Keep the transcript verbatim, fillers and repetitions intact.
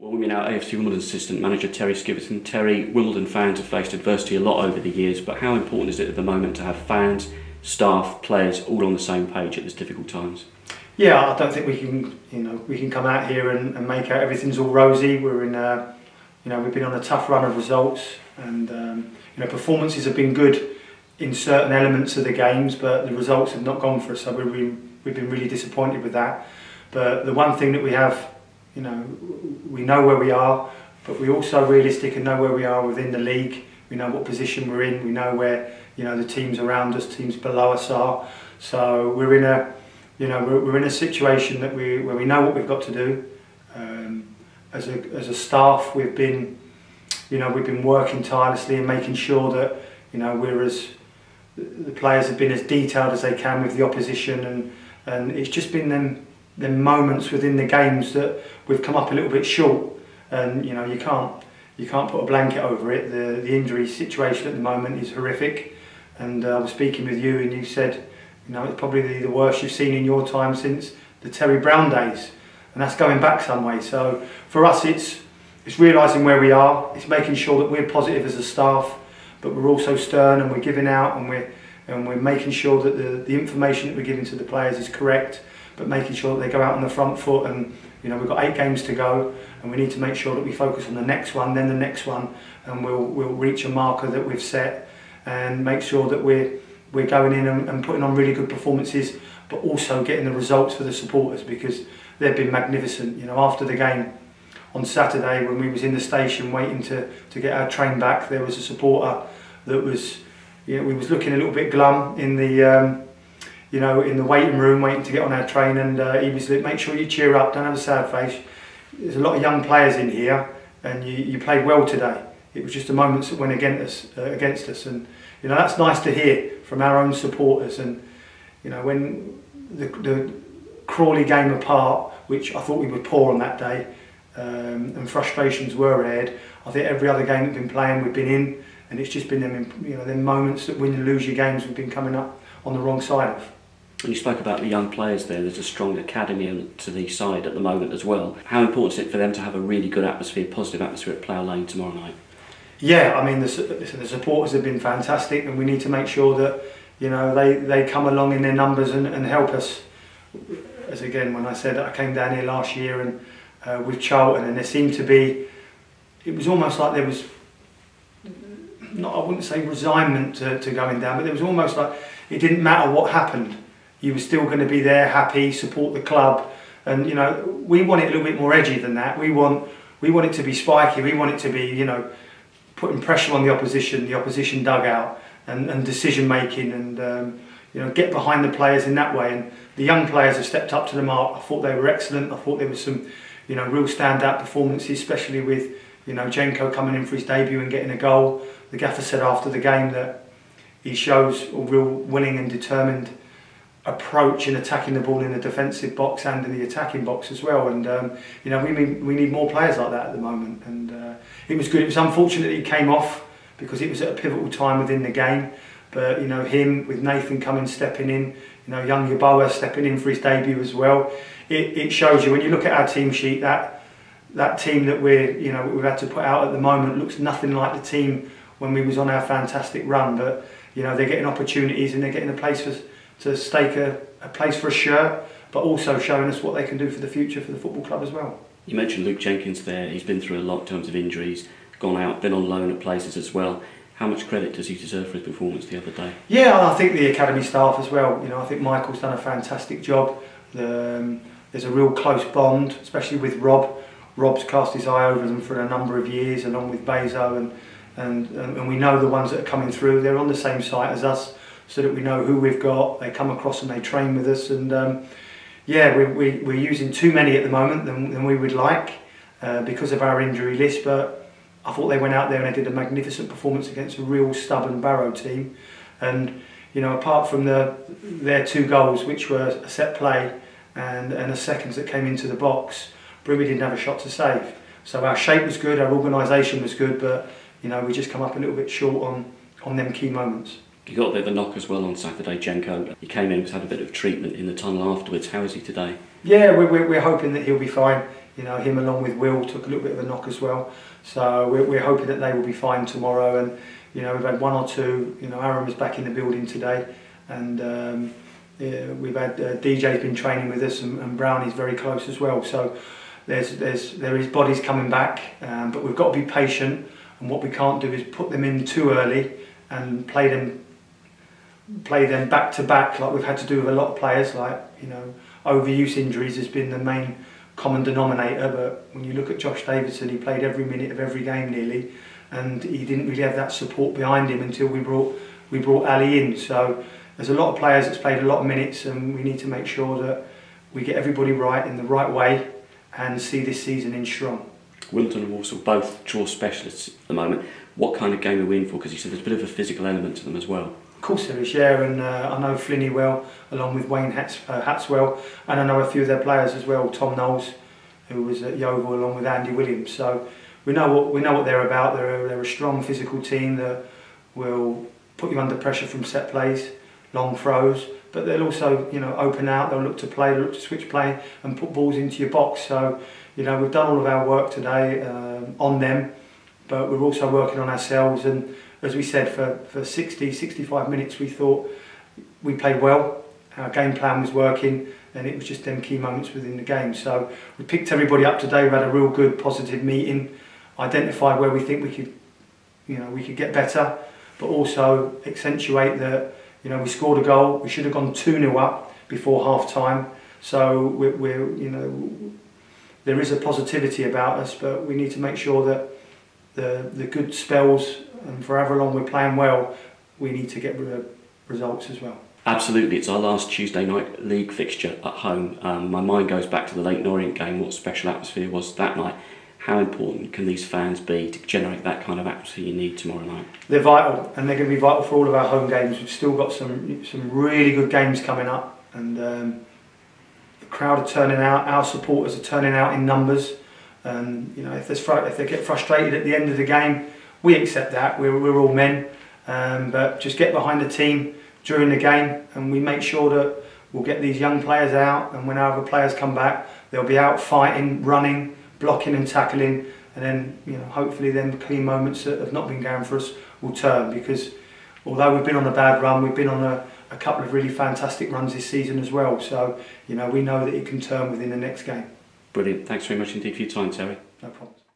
Well, we mean our A F C Wimbledon assistant manager, Terry Skiverton. Terry, Wimbledon fans have faced adversity a lot over the years, but how important is it at the moment to have fans, staff, players all on the same page at these difficult times? Yeah, I don't think we can, you know, we can come out here and, and make out everything's all rosy. We're in, a, you know, we've been on a tough run of results, and um, you know, performances have been good in certain elements of the games, but the results have not gone for us. So we've been, we've been really disappointed with that. But the one thing that we have. You know, we know where we are, but we're also realistic and know where we are within the league. We know what position we're in. We know where, you know, the teams around us, teams below us are. So we're in a, you know, we're, we're in a situation that we where we know what we've got to do. Um, as a as a staff, we've been, you know, we've been working tirelessly and making sure that, you know, we're as the players have been as detailed as they can with the opposition, and and it's just been them. the moments within the games that we've come up a little bit short, and you know, you can't you can't put a blanket over it. The the injury situation at the moment is horrific, and uh, I was speaking with you, and you said, you know, it's probably the, the worst you've seen in your time since the Terry Brown days, and that's going back some way. So for us, it's it's realising where we are. It's making sure that we're positive as a staff, but we're also stern, and we're giving out, and we're and we're making sure that the the information that we're giving to the players is correct, but making sure that they go out on the front foot. And you know, we've got eight games to go, and we need to make sure that we focus on the next one, then the next one, and we'll we'll reach a marker that we've set, and make sure that we're we're going in and, and putting on really good performances, but also getting the results for the supporters, because they've been magnificent. You know, after the game on Saturday, when we was in the station waiting to to get our train back, there was a supporter that was, you know, we was looking a little bit glum in the. Um, you know, in the waiting room, waiting to get on our train, and uh, he was like, make sure you cheer up, don't have a sad face. There's a lot of young players in here, and you, you played well today. It was just the moments that went against us, uh, against us, and you know, that's nice to hear from our own supporters. And you know, when the, the Crawley game apart, which I thought we were poor on that day, um, and frustrations were aired, I think every other game we've been playing, we've been in, and it's just been them, you know, them moments that win and lose your games we've been coming up on the wrong side of. You spoke about the young players there. There's a strong academy to the side at the moment as well. How important is it for them to have a really good atmosphere, positive atmosphere at Plough Lane tomorrow night? Yeah, I mean, the, the supporters have been fantastic, and we need to make sure that, you know, they, they come along in their numbers and, and help us. As again, when I said that I came down here last year and uh, with Charlton, and there seemed to be, it was almost like there was, not I wouldn't say resignment to, to going down, but there was almost like it didn't matter what happened. You were still going to be there, happy, support the club, and you know, we want it a little bit more edgy than that. We want, we want it to be spiky. We want it to be, you know, putting pressure on the opposition, the opposition dugout, and, and decision making, and um, you know, get behind the players in that way. And the young players have stepped up to the mark. I thought they were excellent. I thought there was some, you know, real standout performances, especially with, you know, Jenko coming in for his debut and getting a goal. The gaffer said after the game that he shows a real willing and determined approach in attacking the ball in the defensive box and in the attacking box as well. And um, you know, we need, we need more players like that at the moment. And uh, it was good. It was unfortunate that he came off, because it was at a pivotal time within the game. But you know, him with Nathan Cummings stepping in, you know, young Yeboah stepping in for his debut as well. It, it shows you when you look at our team sheet that that team that we're you know we've had to put out at the moment looks nothing like the team when we was on our fantastic run. But you know, they're getting opportunities, and they're getting a place for. to stake a, a place for a shirt, but also showing us what they can do for the future for the football club as well. You mentioned Luke Jenkins there. He's been through a lot in terms of injuries, gone out, been on loan at places as well. How much credit does he deserve for his performance the other day? Yeah, I think the academy staff as well. You know, I think Michael's done a fantastic job. The, um, there's a real close bond, especially with Rob. Rob's cast his eye over them for a number of years, along with Bezo, and, and, and we know the ones that are coming through. They're on the same site as us, so that we know who we've got. They come across and they train with us, and um, yeah, we, we, we're using too many at the moment than, than we would like uh, because of our injury list. But I thought they went out there and they did a magnificent performance against a real stubborn Barrow team. And you know, apart from the their two goals, which were a set play and, and a seconds that came into the box, Bruby didn't have a shot to save. So our shape was good, our organisation was good, but you know, we just come up a little bit short on, on them key moments. You got a bit of a knock as well on Saturday, Jenko. He came in and had a bit of treatment in the tunnel afterwards. How is he today? Yeah, we're, we're hoping that he'll be fine. You know, him along with Will took a little bit of a knock as well. So we're, we're hoping that they will be fine tomorrow. And you know, we've had one or two. You know, Aaron was back in the building today, and um, yeah, we've had uh, D J's been training with us, and, and Brownie's very close as well. So there's there's there is bodies coming back, um, but we've got to be patient. And what we can't do is put them in too early and play them play them back to back like we've had to do with a lot of players. Like, you know, overuse injuries has been the main common denominator, but when you look at Josh Davidson, he played every minute of every game nearly, and he didn't really have that support behind him until we brought we brought Ali in. So there's a lot of players that's played a lot of minutes, and we need to make sure that we get everybody right in the right way and see this season in strong. Wimbledon and Walsall both draw specialists at the moment. What kind of game are we in for? Because you said there's a bit of a physical element to them as well. Of course there is, yeah, and uh, I know Flinny well, along with Wayne Hats uh, Hatswell, and I know a few of their players as well, Tom Knowles, who was at Yeovil, along with Andy Williams. So we know what we know what they're about. They're a, they're a strong physical team that will put you under pressure from set plays, long throws, but they'll also, you know, open out. They'll look to play, they'll look to switch play, and put balls into your box. So, you know, we've done all of our work today um, on them, but we're also working on ourselves. And as we said, for, for sixty, sixty-five minutes, we thought we played well. Our game plan was working, and it was just them key moments within the game. So we picked everybody up today. We had a real good, positive meeting. Identified where we think we could, you know, we could get better, but also accentuate that. You know, we scored a goal. We should have gone two nil up before half time. So we're, we're, you know, there is a positivity about us, but we need to make sure that the the good spells. And forever long we're playing well, we need to get results as well. Absolutely, it's our last Tuesday night league fixture at home. Um, my mind goes back to the Leighton Orient game, what special atmosphere was that night. How important can these fans be to generate that kind of atmosphere you need tomorrow night? They're vital, and they're going to be vital for all of our home games. We've still got some, some really good games coming up, and um, the crowd are turning out, our supporters are turning out in numbers. And you know, if, there's fr if they get frustrated at the end of the game, we accept that. We're, we're all men, um, but just get behind the team during the game, and we make sure that we'll get these young players out, and when our other players come back, they'll be out fighting, running, blocking and tackling, and then, you know, hopefully then the clean moments that have not been going for us will turn, because although we've been on a bad run, we've been on a, a couple of really fantastic runs this season as well, so you know, we know that it can turn within the next game. Brilliant. Thanks very much indeed for your time, Terry. No problem.